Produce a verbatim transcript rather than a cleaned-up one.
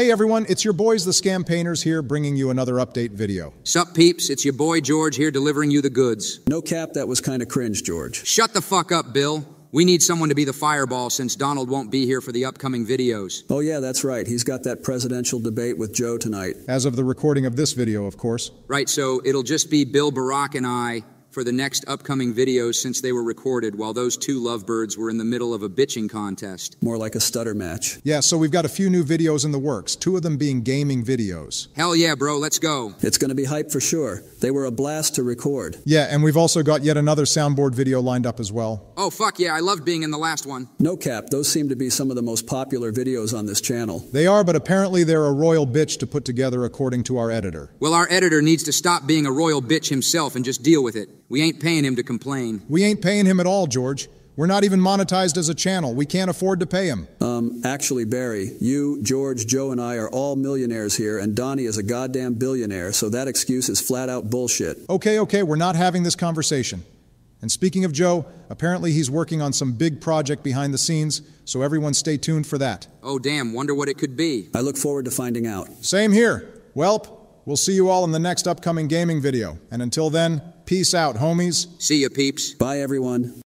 Hey everyone, it's your boys the Scampaigners here bringing you another update video. Sup peeps, it's your boy George here delivering you the goods. No cap, that was kind of cringe, George. Shut the fuck up, Bill. We need someone to be the fireball since Donald won't be here for the upcoming videos. Oh yeah, that's right. He's got that presidential debate with Joe tonight. As of the recording of this video, of course. Right, so it'll just be Bill, Barack, and I for the next upcoming videos since they were recorded while those two lovebirds were in the middle of a bitching contest. More like a stutter match. Yeah, so we've got a few new videos in the works, two of them being gaming videos. Hell yeah, bro, let's go. It's gonna be hype for sure. They were a blast to record. Yeah, and we've also got yet another soundboard video lined up as well. Oh fuck yeah, I loved being in the last one. No cap, those seem to be some of the most popular videos on this channel. They are, but apparently they're a royal bitch to put together according to our editor. Well, our editor needs to stop being a royal bitch himself and just deal with it. We ain't paying him to complain. We ain't paying him at all, George. We're not even monetized as a channel. We can't afford to pay him. Um, actually, Barry, you, George, Joe, and I are all millionaires here, and Donnie is a goddamn billionaire, so that excuse is flat-out bullshit. Okay, okay, we're not having this conversation. And speaking of Joe, apparently he's working on some big project behind the scenes, so everyone stay tuned for that. Oh, damn, wonder what it could be. I look forward to finding out. Same here. Welp. We'll see you all in the next upcoming gaming video. And until then, peace out, homies. See ya, peeps. Bye, everyone.